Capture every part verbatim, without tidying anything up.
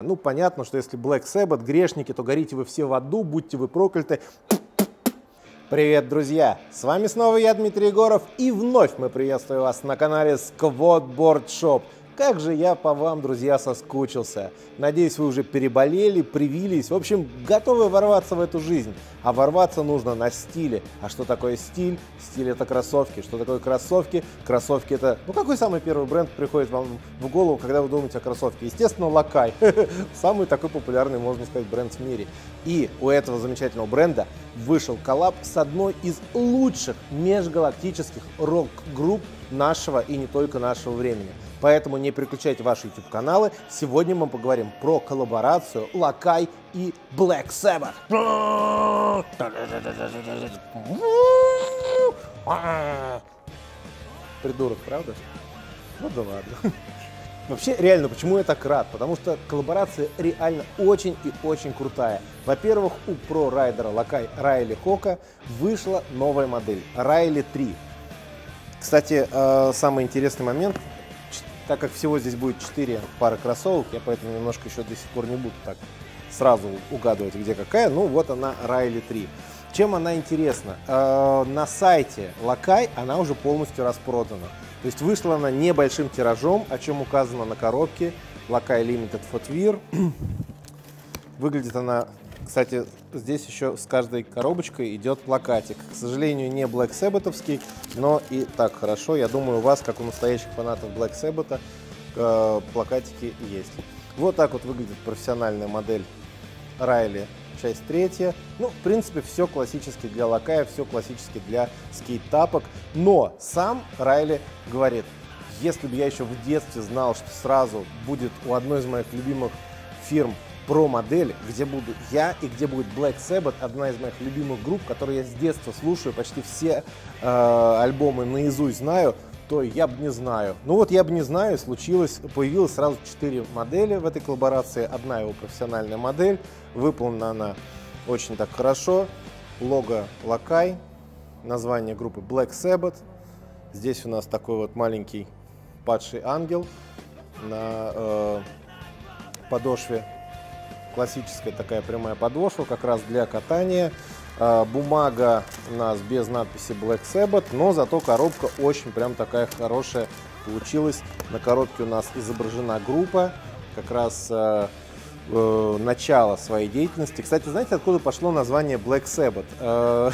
Ну, понятно, что если Black Sabbath, грешники, то горите вы все в аду, будьте вы прокляты. Привет, друзья! С вами снова я, Дмитрий Егоров, и вновь мы приветствуем вас на канале Сквот Бордшоп. Как же я по вам, друзья, соскучился. Надеюсь, вы уже переболели, привились, в общем, готовы ворваться в эту жизнь. А ворваться нужно на стиле. А что такое стиль? Стиль — это кроссовки. Что такое кроссовки? Кроссовки — это... Ну, какой самый первый бренд приходит вам в голову, когда вы думаете о кроссовке? Естественно, Лакай. Самый такой популярный, можно сказать, бренд в мире. И у этого замечательного бренда вышел коллаб с одной из лучших межгалактических рок-групп нашего и не только нашего времени. Поэтому не переключайте ваши YouTube-каналы. Сегодня мы поговорим про коллаборацию Лакай и Black Sabbath. Придурок, правда? Ну да ладно. Вообще, реально, почему я так рад? Потому что коллаборация реально очень и очень крутая. Во-первых, у про-райдера Лакай Райли Кока вышла новая модель Райли три. Кстати, самый интересный момент. Так как всего здесь будет четыре пары кроссовок, я поэтому немножко еще до сих пор не буду так сразу угадывать, где какая. Ну, вот она, Райли три. Чем она интересна? Э-э, на сайте Лакай она уже полностью распродана. То есть вышла она небольшим тиражом, о чем указано на коробке. Лакай Limited Footwear. Выглядит она... Кстати, здесь еще с каждой коробочкой идет плакатик. К сожалению, не Black Sabbath'овский, но и так хорошо. Я думаю, у вас, как у настоящих фанатов Black Sabbath, э, плакатики есть. Вот так вот выглядит профессиональная модель Райли, часть третья. Ну, в принципе, все классически для Лакая, все классически для скейт-тапок. Но сам Райли говорит, если бы я еще в детстве знал, что сразу будет у одной из моих любимых фирм про модель, где буду я и где будет Black Sabbath, одна из моих любимых групп, которую я с детства слушаю, почти все э, альбомы наизусть знаю, то я бы не знаю. Ну вот я бы не знаю, случилось, появилось сразу четыре модели в этой коллаборации, одна его профессиональная модель, выполнена она очень так хорошо, лого Лакай, название группы Black Sabbath, здесь у нас такой вот маленький падший ангел на э, подошве. Классическая такая прямая подошва, как раз для катания. Бумага у нас без надписи Black Sabbath, но зато коробка очень прям такая хорошая получилась. На коробке у нас изображена группа, как раз э, э, начало своей деятельности. Кстати, знаете, откуда пошло название Black Sabbath? Э,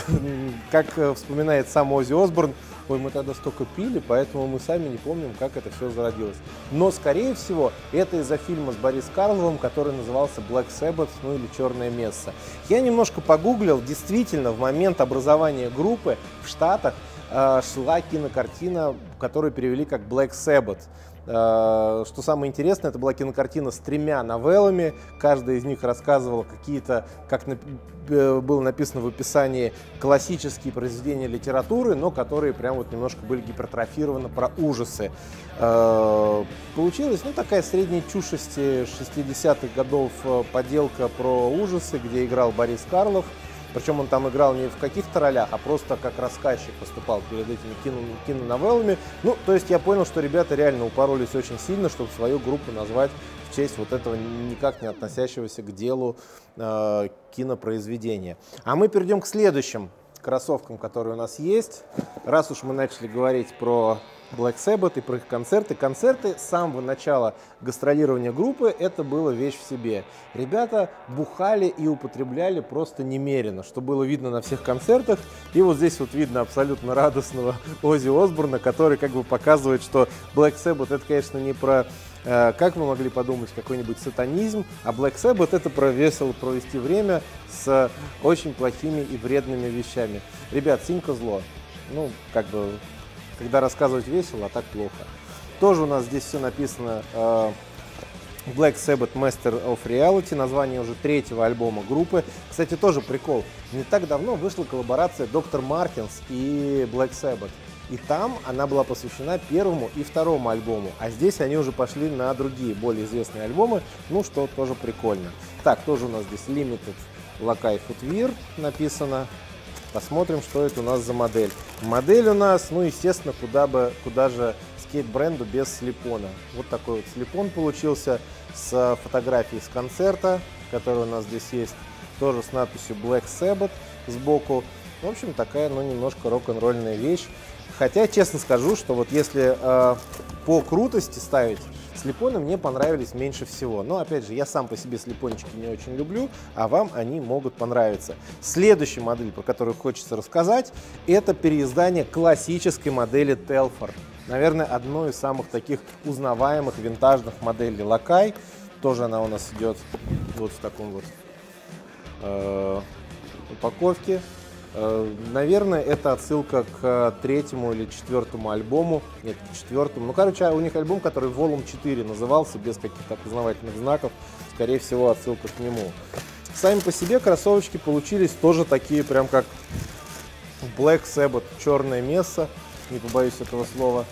как вспоминает сам Оззи Осборн, ой, мы тогда столько пили, поэтому мы сами не помним, как это все зародилось. Но, скорее всего, это из-за фильма с Борисом Карловым, который назывался Black Sabbath, ну или «Черная месса». Я немножко погуглил, действительно, в момент образования группы в Штатах э, шла кинокартина, которую перевели как Black Sabbath. Э, что самое интересное, это была кинокартина с тремя новеллами, каждая из них рассказывала какие-то, как на... было написано в описании, классические произведения литературы, но которые прям вот немножко были гипертрофированы про ужасы. Получилась, ну, такая средняя чушь шестидесятых годов поделка про ужасы, где играл Борис Карлов. Причем он там играл не в каких-то ролях, а просто как рассказчик поступал перед этими кино, киноновеллами. Ну, то есть я понял, что ребята реально упоролись очень сильно, чтобы свою группу назвать в честь вот этого никак не относящегося к делу э, кинопроизведения. А мы перейдем к следующим кроссовкам, которые у нас есть. Раз уж мы начали говорить про Black Sabbath и про их концерты. Концерты с самого начала гастролирования группы — это была вещь в себе. Ребята бухали и употребляли просто немерено, что было видно на всех концертах. И вот здесь вот видно абсолютно радостного Оззи Осборна, который как бы показывает, что Black Sabbath — это, конечно, не про, э, как вы могли подумать, какой-нибудь сатанизм, а Black Sabbath — это про весело провести время с очень плохими и вредными вещами. Ребят, синька зло. Ну, как бы... Когда рассказывать весело, а так плохо. Тоже у нас здесь все написано э, Black Sabbath Master of Reality, название уже третьего альбома группы. Кстати, тоже прикол. Не так давно вышла коллаборация доктор Martins и Black Sabbath. И там она была посвящена первому и второму альбому. А здесь они уже пошли на другие, более известные альбомы. Ну, что тоже прикольно. Так, тоже у нас здесь Limited Lacai Footwear написано. Посмотрим, что это у нас за модель. Модель у нас, ну, естественно, куда бы, куда же скейт-бренду без слепона. Вот такой вот слепон получился. с фотографией с концерта, который у нас здесь есть, тоже с надписью Black Sabbath сбоку. В общем, такая, ну, немножко рок-н-ролльная вещь. Хотя, честно скажу, что вот если э, по крутости ставить, слепоны мне понравились меньше всего. Но, опять же, я сам по себе слепончики не очень люблю, а вам они могут понравиться. Следующая модель, про которую хочется рассказать, это переиздание классической модели Телфорд. Наверное, одной из самых таких узнаваемых винтажных моделей Лакай. Тоже она у нас идет вот в таком вот э, упаковке. Наверное, это отсылка к третьему или четвертому альбому. Нет, к четвертому. Ну, короче, у них альбом, который Volume четыре назывался, без каких-то опознавательных знаков. Скорее всего, отсылка к нему. Сами по себе кроссовочки получились тоже такие, прям как Black Sabbath, черное месса. Не побоюсь этого слова.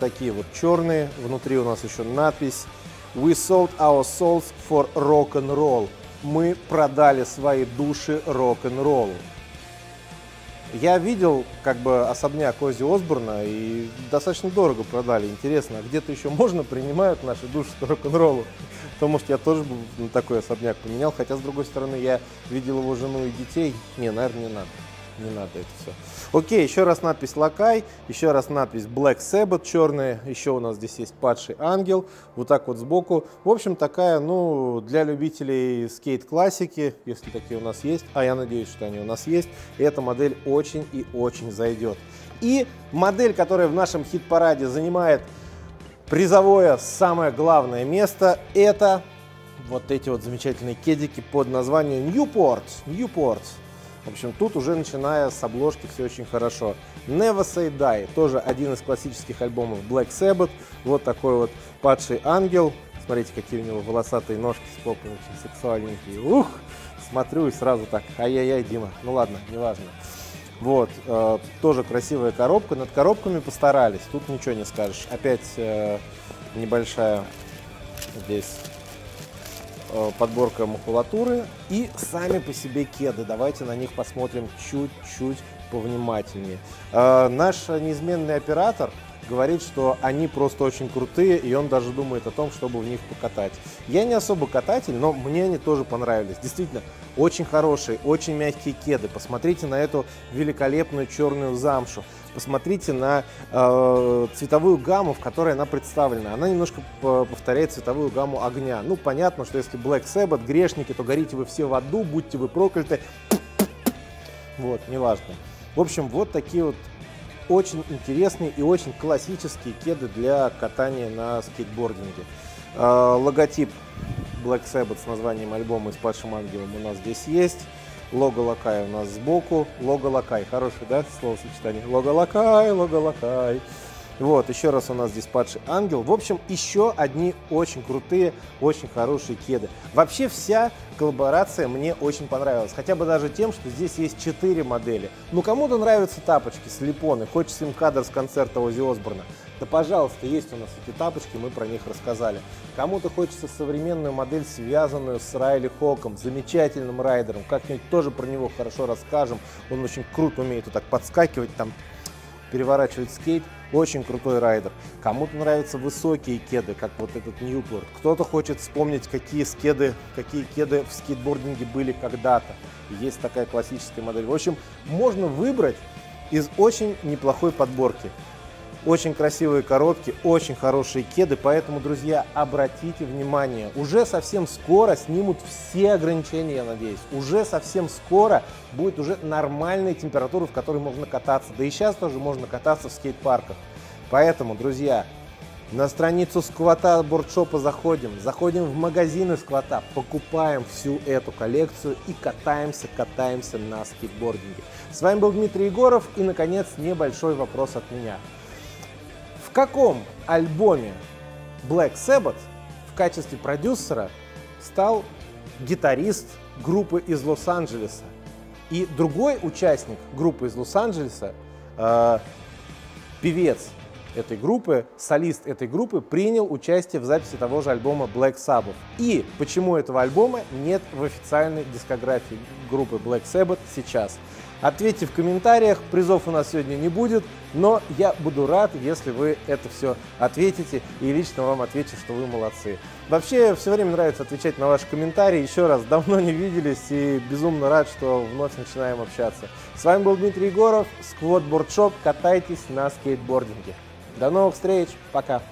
Такие вот черные. Внутри у нас еще надпись «We sold our souls for rock'n'roll». Мы продали свои души рок-н-роллу. Я видел как бы особняк Оззи Осборна и достаточно дорого продали. Интересно, а где-то еще можно принимают наши души рок-н-роллу? То, может, я тоже бы на такой особняк поменял. Хотя, с другой стороны, я видел его жену и детей. Не, наверное, не надо. Не надо это все. Окей, еще раз надпись Лакай, еще раз надпись Black Sabbath черная, еще у нас здесь есть падший ангел, вот так вот сбоку. В общем, такая, ну, для любителей скейт-классики, если такие у нас есть, а я надеюсь, что они у нас есть, эта модель очень и очень зайдет. И модель, которая в нашем хит-параде занимает призовое самое главное место, это вот эти вот замечательные кедики под названием Newport. Newport. В общем, тут уже, начиная с обложки, все очень хорошо. Never Say Die, тоже один из классических альбомов Black Sabbath. Вот такой вот падший ангел. Смотрите, какие у него волосатые ножки с попой, очень сексуальненькие. Ух, смотрю и сразу так, ай-яй-яй, Дима. Ну ладно, неважно. Вот, э, тоже красивая коробка. Над коробками постарались, тут ничего не скажешь. Опять э, небольшая здесь подборка макулатуры и сами по себе кеды. Давайте на них посмотрим чуть-чуть повнимательнее. Э, наш неизменный оператор говорит, что они просто очень крутые, и он даже думает о том, чтобы в них покатать. Я не особо кататель, но мне они тоже понравились. Действительно, очень хорошие, очень мягкие кеды. Посмотрите на эту великолепную черную замшу. Посмотрите на э, цветовую гамму, в которой она представлена. Она немножко повторяет цветовую гамму огня. Ну, понятно, что если Black Sabbath, грешники, то горите вы все в аду, будьте вы прокляты. Вот, неважно. В общем, вот такие вот очень интересные и очень классические кеды для катания на скейтбординге. Э, логотип Black Sabbath с названием альбома и с падшим ангелом у нас здесь есть. Лого Лакай у нас сбоку. Лого Лакай. Хорошее, да, словосочетание? Лого Лакай, Лого Лакай. Вот, еще раз у нас здесь падший ангел. В общем, еще одни очень крутые, очень хорошие кеды. Вообще вся коллаборация мне очень понравилась. Хотя бы даже тем, что здесь есть четыре модели. Ну, кому-то нравятся тапочки, слепоны. Хочется им кадр с концерта Оззи Осборна. Да, пожалуйста, есть у нас эти тапочки, мы про них рассказали. Кому-то хочется современную модель, связанную с Райли Хоком, замечательным райдером. Как-нибудь тоже про него хорошо расскажем. Он очень круто умеет вот так подскакивать, там, переворачивать скейт. Очень крутой райдер. Кому-то нравятся высокие кеды, как вот этот Newport. Кто-то хочет вспомнить, какие скеды, какие кеды в скейтбординге были когда-то. Есть такая классическая модель. В общем, можно выбрать из очень неплохой подборки. Очень красивые коробки, очень хорошие кеды, поэтому, друзья, обратите внимание, уже совсем скоро снимут все ограничения, я надеюсь. Уже совсем скоро будет уже нормальная температура, в которой можно кататься. Да и сейчас тоже можно кататься в скейт-парках. Поэтому, друзья, на страницу Сквота Бордшопа заходим, заходим в магазины Сквота, покупаем всю эту коллекцию и катаемся, катаемся на скейтбординге. С вами был Дмитрий Егоров и, наконец, небольшой вопрос от меня. В каком альбоме Black Sabbath в качестве продюсера стал гитарист группы из Лос-Анджелеса? И другой участник группы из Лос-Анджелеса, э, певец этой группы, солист этой группы, принял участие в записи того же альбома Black Sabbath. И почему этого альбома нет в официальной дискографии группы Black Sabbath сейчас? Ответьте в комментариях, призов у нас сегодня не будет, но я буду рад, если вы это все ответите, и лично вам отвечу, что вы молодцы. Вообще, все время нравится отвечать на ваши комментарии. Еще раз, давно не виделись, и безумно рад, что вновь начинаем общаться. С вами был Дмитрий Егоров, Сквот Бордшоп. Катайтесь на скейтбординге. До новых встреч, пока!